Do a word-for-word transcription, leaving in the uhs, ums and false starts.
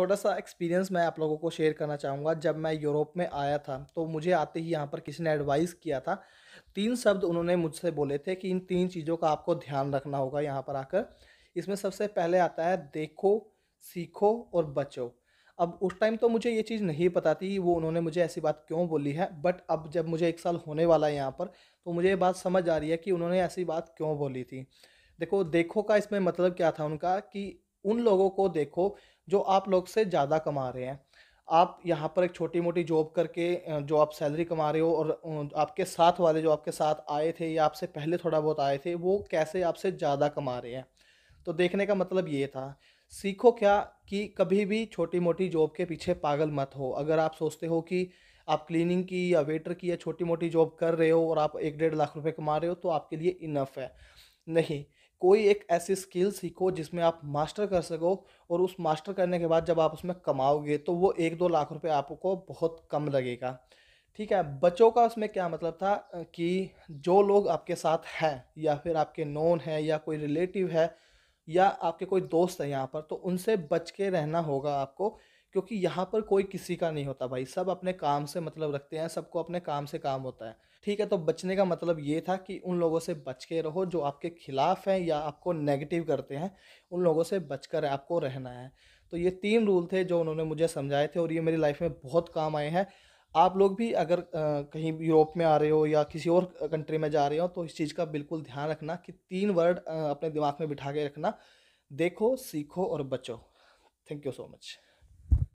छोटा सा एक्सपीरियंस मैं आप लोगों को शेयर करना चाहूँगा। जब मैं यूरोप में आया था तो मुझे आते ही यहाँ पर किसी ने एडवाइस किया था। तीन शब्द उन्होंने मुझसे बोले थे कि इन तीन चीज़ों का आपको ध्यान रखना होगा यहाँ पर आकर। इसमें सबसे पहले आता है देखो, सीखो और बचो। अब उस टाइम तो मुझे ये चीज़ नहीं पता थी वो उन्होंने मुझे ऐसी बात क्यों बोली है, बट अब जब मुझे एक साल होने वाला है यहाँ पर तो मुझे ये बात समझ आ रही है कि उन्होंने ऐसी बात क्यों बोली थी। देखो देखो का इसमें मतलब क्या था उनका, कि उन लोगों को देखो जो आप लोग से ज़्यादा कमा रहे हैं। आप यहाँ पर एक छोटी मोटी जॉब करके जो आप सैलरी कमा रहे हो, और आपके साथ वाले जो आपके साथ आए थे या आपसे पहले थोड़ा बहुत आए थे वो कैसे आपसे ज़्यादा कमा रहे हैं, तो देखने का मतलब ये था। सीखो क्या कि कभी भी छोटी मोटी जॉब के पीछे पागल मत हो। अगर आप सोचते हो कि आप क्लीनिंग की या वेटर की या छोटी मोटी जॉब कर रहे हो और आप एक डेढ़ लाख रुपए कमा रहे हो तो आपके लिए इनफ है, नहीं। कोई एक ऐसी स्किल सीखो जिसमें आप मास्टर कर सको, और उस मास्टर करने के बाद जब आप उसमें कमाओगे तो वो एक दो लाख रुपए आपको बहुत कम लगेगा, ठीक है। बच्चों का उसमें क्या मतलब था कि जो लोग आपके साथ हैं या फिर आपके नोन है या कोई रिलेटिव है या आपके कोई दोस्त है यहाँ पर, तो उनसे बच के रहना होगा आपको, क्योंकि यहाँ पर कोई किसी का नहीं होता भाई, सब अपने काम से मतलब रखते हैं, सबको अपने काम से काम होता है, ठीक है। तो बचने का मतलब ये था कि उन लोगों से बच के रहो जो आपके खिलाफ हैं या आपको नेगेटिव करते हैं, उन लोगों से बचकर आपको रहना है। तो ये तीन रूल थे जो उन्होंने मुझे समझाए थे, और ये मेरी लाइफ में बहुत काम आए हैं। आप लोग भी अगर कहीं यूरोप में आ रहे हो या किसी और कंट्री में जा रहे हो तो इस चीज़ का बिल्कुल ध्यान रखना कि तीन वर्ड अपने दिमाग में बिठा के रखना, देखो, सीखो और बचो। Thank you so much.